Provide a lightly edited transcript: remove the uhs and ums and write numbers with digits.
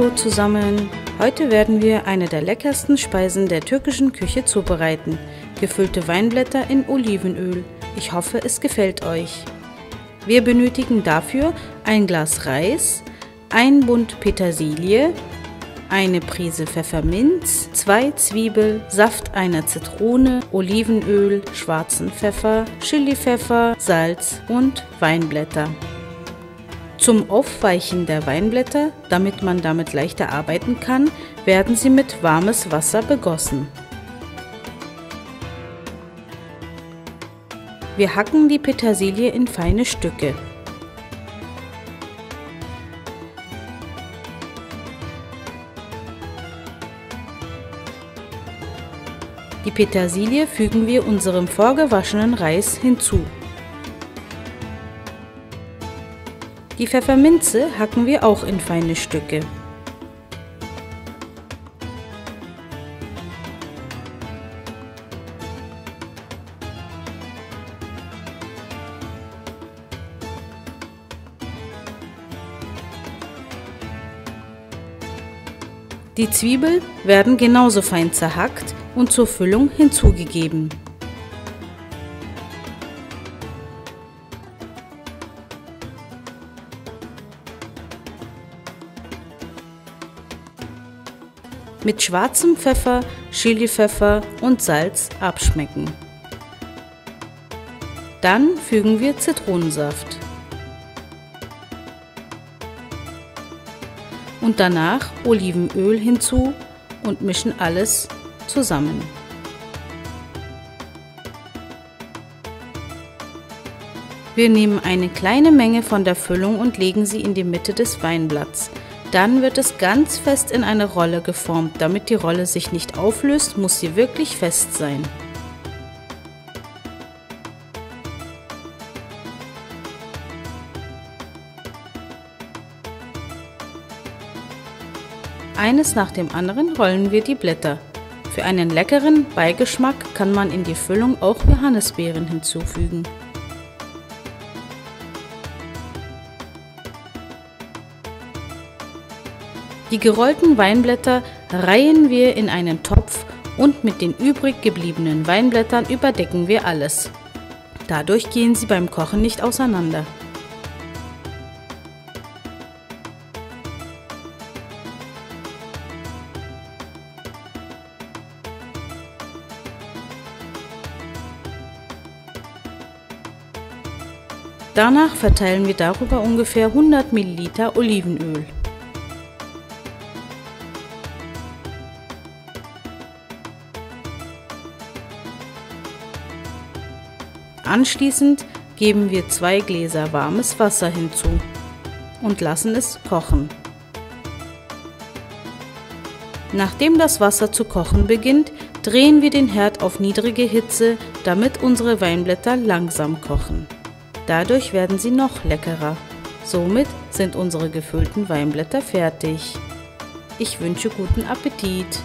Hallo zusammen! Heute werden wir eine der leckersten Speisen der türkischen Küche zubereiten. Gefüllte Weinblätter in Olivenöl. Ich hoffe, es gefällt euch. Wir benötigen dafür ein Glas Reis, ein Bund Petersilie, eine Prise Pfefferminz, 2 Zwiebeln, Saft einer Zitrone, Olivenöl, schwarzen Pfeffer, Chilipfeffer, Salz und Weinblätter. Zum Aufweichen der Weinblätter, damit man damit leichter arbeiten kann, werden sie mit warmes Wasser begossen. Wir hacken die Petersilie in feine Stücke. Die Petersilie fügen wir unserem vorgewaschenen Reis hinzu. Die Pfefferminze hacken wir auch in feine Stücke. Die Zwiebeln werden genauso fein zerhackt und zur Füllung hinzugegeben. Mit schwarzem Pfeffer, Chilipfeffer und Salz abschmecken. Dann fügen wir Zitronensaft. Und danach Olivenöl hinzu und mischen alles zusammen. Wir nehmen eine kleine Menge von der Füllung und legen sie in die Mitte des Weinblatts. Dann wird es ganz fest in eine Rolle geformt. Damit die Rolle sich nicht auflöst, muss sie wirklich fest sein. Eines nach dem anderen rollen wir die Blätter. Für einen leckeren Beigeschmack kann man in die Füllung auch Johannisbeeren hinzufügen. Die gerollten Weinblätter reihen wir in einen Topf und mit den übrig gebliebenen Weinblättern überdecken wir alles. Dadurch gehen sie beim Kochen nicht auseinander. Danach verteilen wir darüber ungefähr 100 ml Olivenöl. Anschließend geben wir 2 Gläser warmes Wasser hinzu und lassen es kochen. Nachdem das Wasser zu kochen beginnt, drehen wir den Herd auf niedrige Hitze, damit unsere Weinblätter langsam kochen. Dadurch werden sie noch leckerer. Somit sind unsere gefüllten Weinblätter fertig. Ich wünsche guten Appetit!